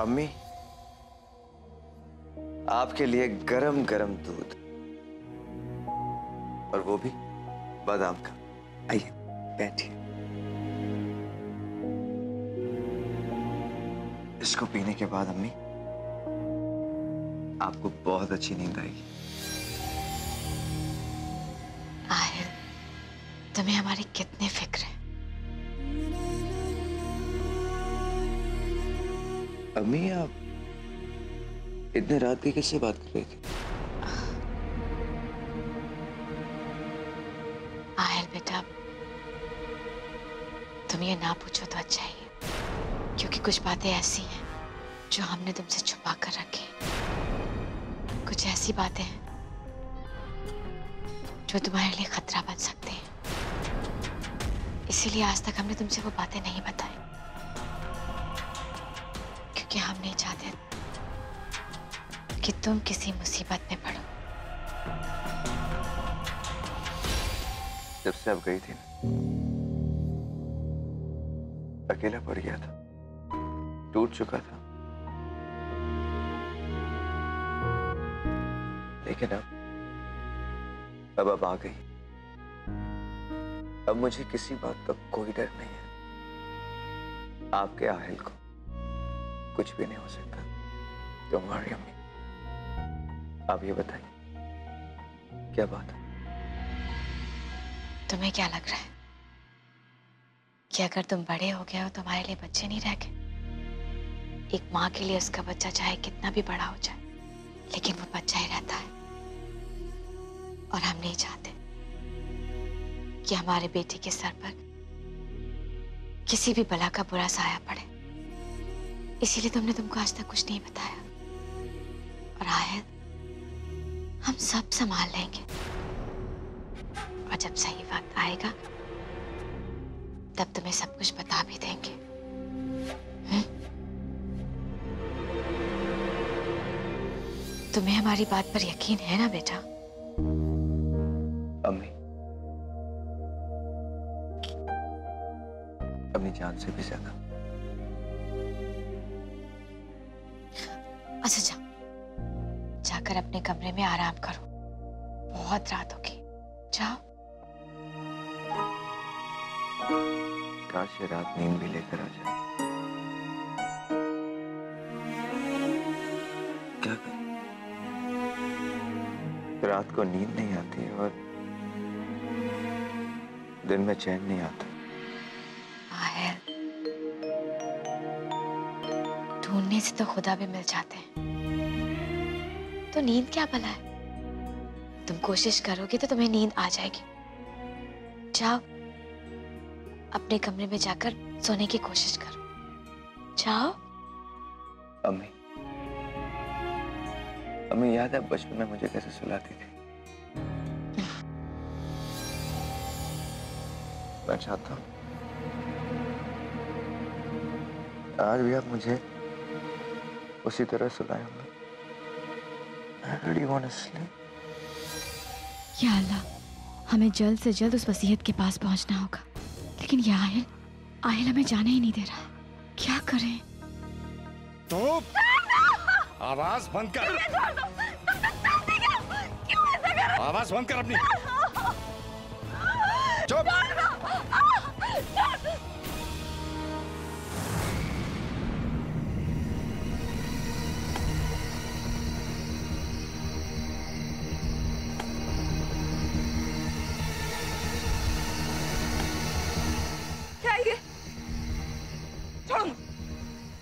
अम्मी, आपके लिए गरम गरम दूध, और वो भी बादाम का। आइए बैठिए, इसको पीने के बाद अम्मी आपको बहुत अच्छी नींद आएगी। आहिल, तुम्हें हमारी कितनी फिक्र है। अम्मी, आप इतने रात की किससे बात कर रहे थे? आहिल बेटा, तुम ये ना पूछो तो अच्छा ही, क्योंकि कुछ बातें ऐसी हैं जो हमने तुमसे छुपा कर रखी। कुछ ऐसी बातें हैं जो तुम्हारे लिए खतरा बन सकते हैं, इसीलिए आज तक हमने तुमसे वो बातें नहीं बताई, क्योंकि हम नहीं चाहते कि तुम किसी मुसीबत में पड़ो। जब से आप गई थी ना, अकेला पड़ गया था, टूट चुका था, लेकिन अब आ गई। अब मुझे किसी बात का कोई डर नहीं है। आपके आहिल को कुछ भी नहीं हो सकता। तो हमारी अम्मी, आप ये बताइए क्या बात है? तुम्हें क्या लग रहा है कि अगर तुम बड़े हो गए हो तो हमारे लिए बच्चे नहीं रह गए? एक माँ के लिए उसका बच्चा चाहे कितना भी बड़ा हो जाए, लेकिन वो बच्चा ही रहता है, और हम नहीं चाहते कि हमारे बेटे के सर पर किसी भी बला का बुरा साया पड़े। इसीलिए तुमने तुमको आज तक कुछ नहीं बताया। और आहिल, हम सब संभाल लेंगे, और जब सही वक्त आएगा तब तुम्हें सब कुछ बता भी देंगे। तुम्हें हमारी बात पर यकीन है ना बेटा? अम्मी, अपनी जान से भी ज्यादा। अच्छा, जाकर अपने कमरे में आराम करो, बहुत रात होगी, जाओ। काश ये रात नींद भी लेकर आ जाए। क्या करें? रात को नींद नहीं आती और दिन में चैन नहीं आता। आहिल, ढूंढने से तो खुदा भी मिल जाते हैं, तो नींद क्या भला है? तुम कोशिश करोगे तो तुम्हें नींद आ जाएगी। जाओ अपने कमरे में जाकर सोने की कोशिश करो, जाओ। अम्मी, हमें याद है बचपन में मुझे कैसे सुलाती थी। मैं चाहता हूँ आज भी आप मुझे उसी तरह सुलाएं। I really want to sleep। या अल्लाह, हमें जल्द से जल्द उस वसीयत के पास पहुंचना होगा। लेकिन ये आहिल हमें जाने ही नहीं दे रहा, क्या करें? तो आवाज बंद कर, आवाज बंद कर अपनी। चुप। क्या ये? छोड़ो,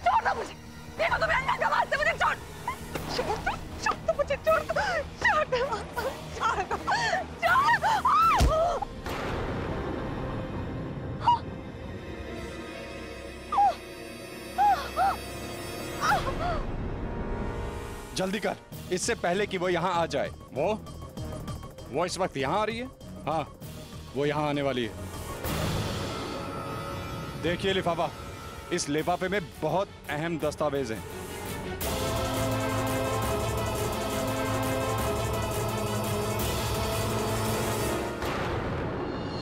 छोड़ दो मुझे। देखो तो मैं आवाज से मुझे छोड़। जल्दी कर, इससे पहले कि वो यहाँ आ जाए। वो इस वक्त यहाँ आ रही है। हाँ, वो यहाँ आने वाली है। देखिए लिफाफा, इस लिफाफे में बहुत अहम दस्तावेज हैं।